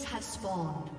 minions have spawned.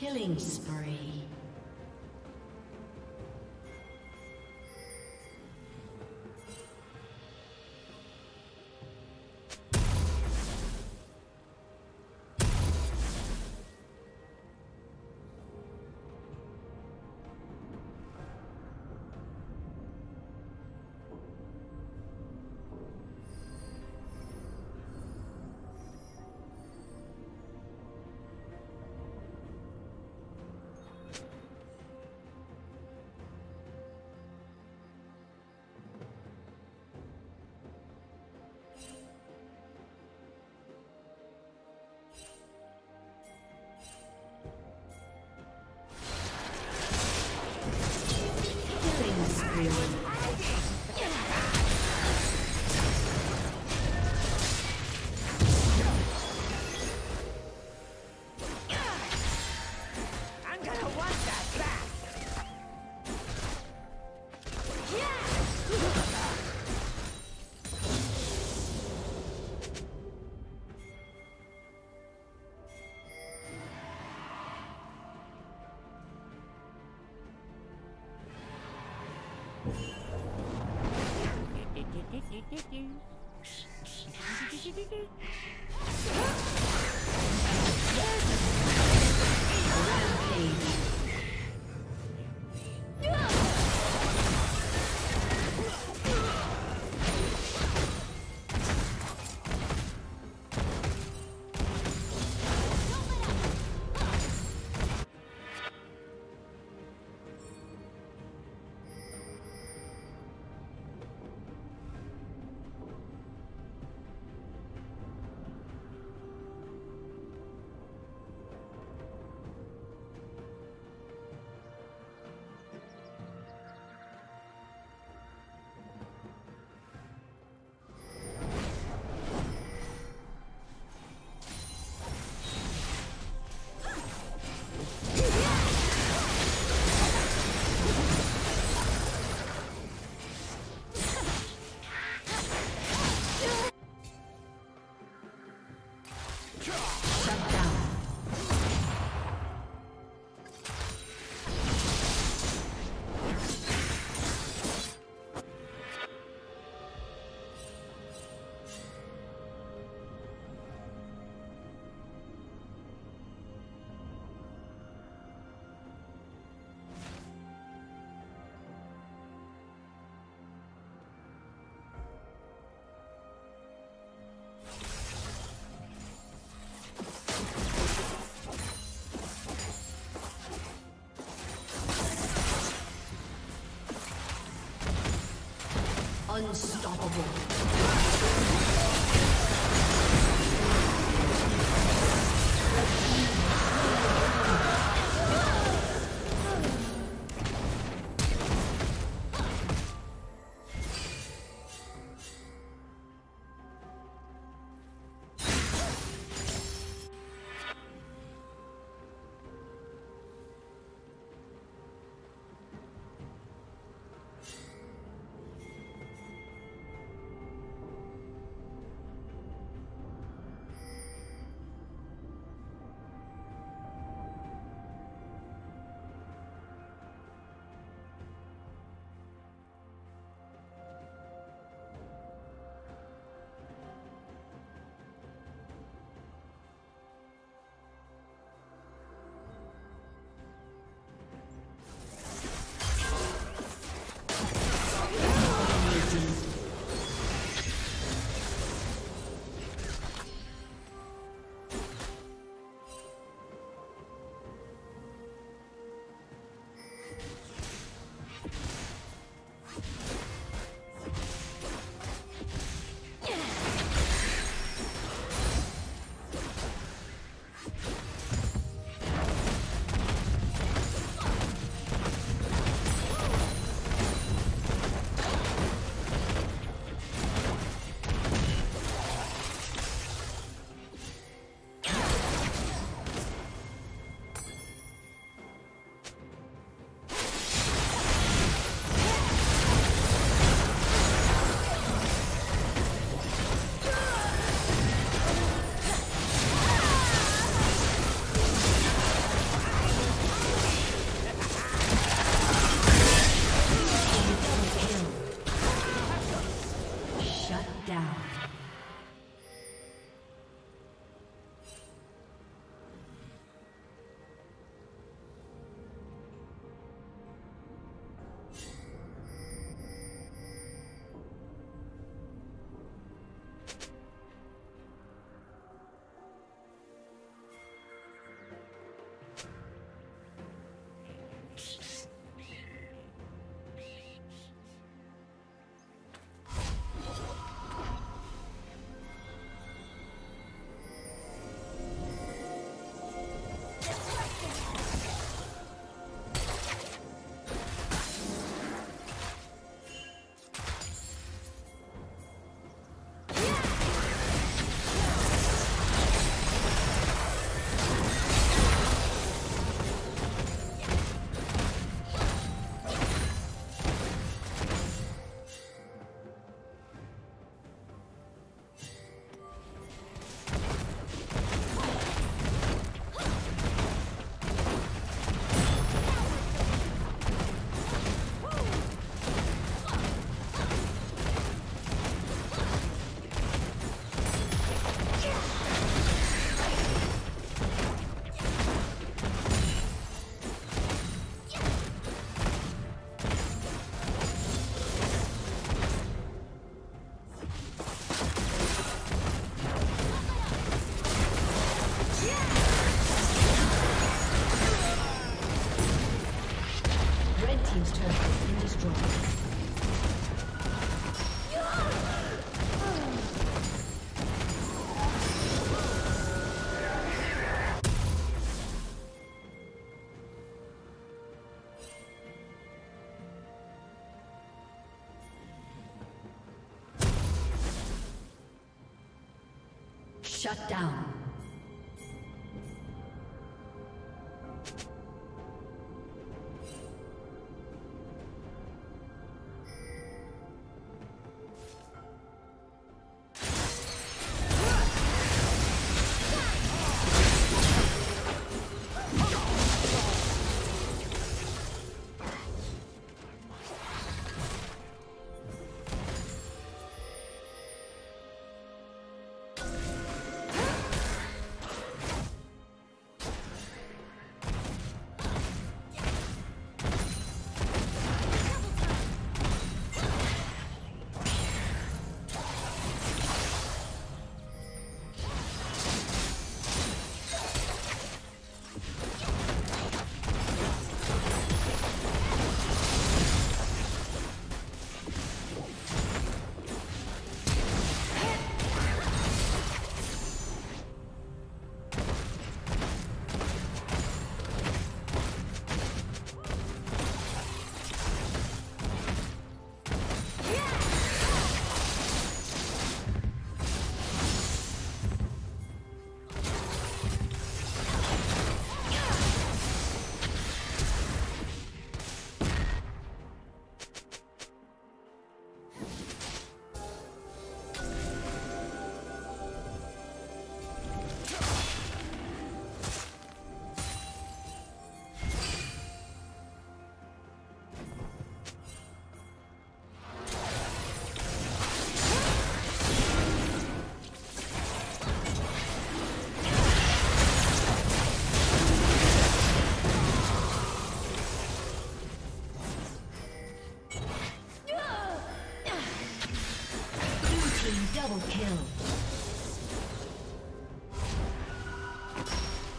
Killing spree. Shut down.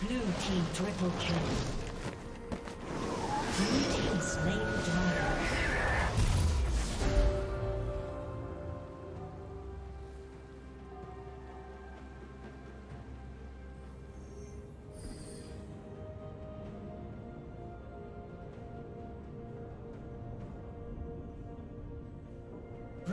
Blue team triple kill. Blue team slain dragon.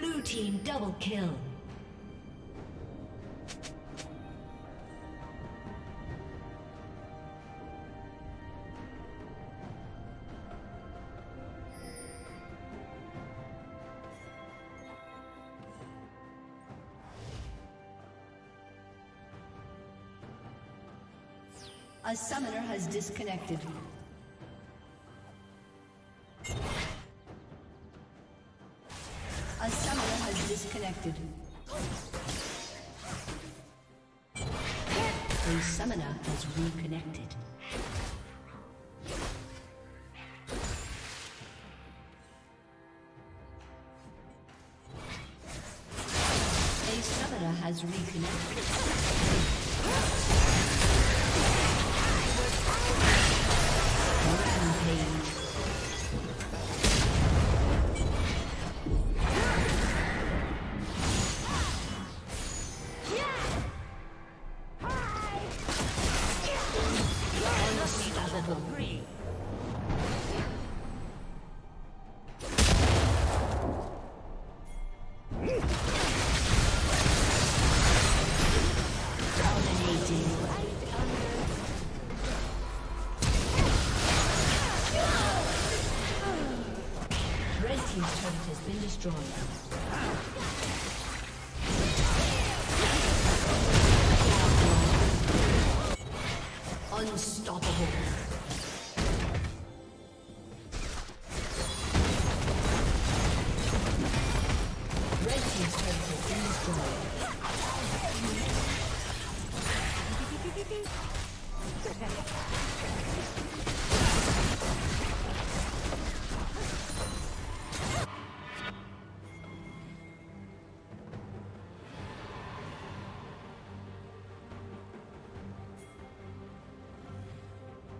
Blue team double kill. A summoner has disconnected. A summoner has disconnected. A summoner has reconnected. A summoner has reconnected. Join unstoppable.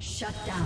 Shut down.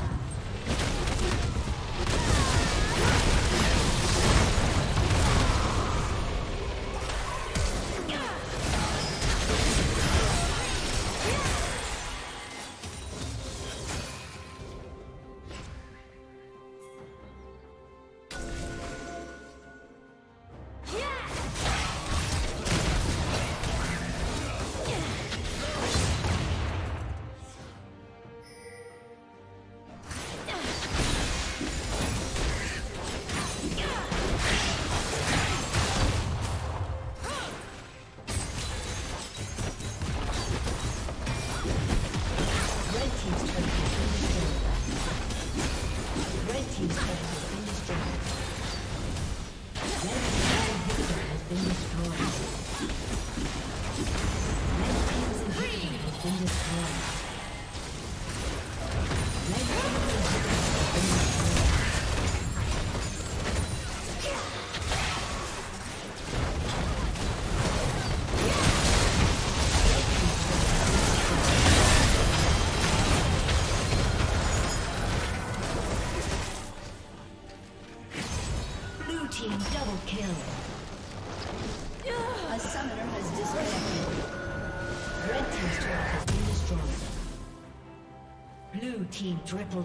Team triple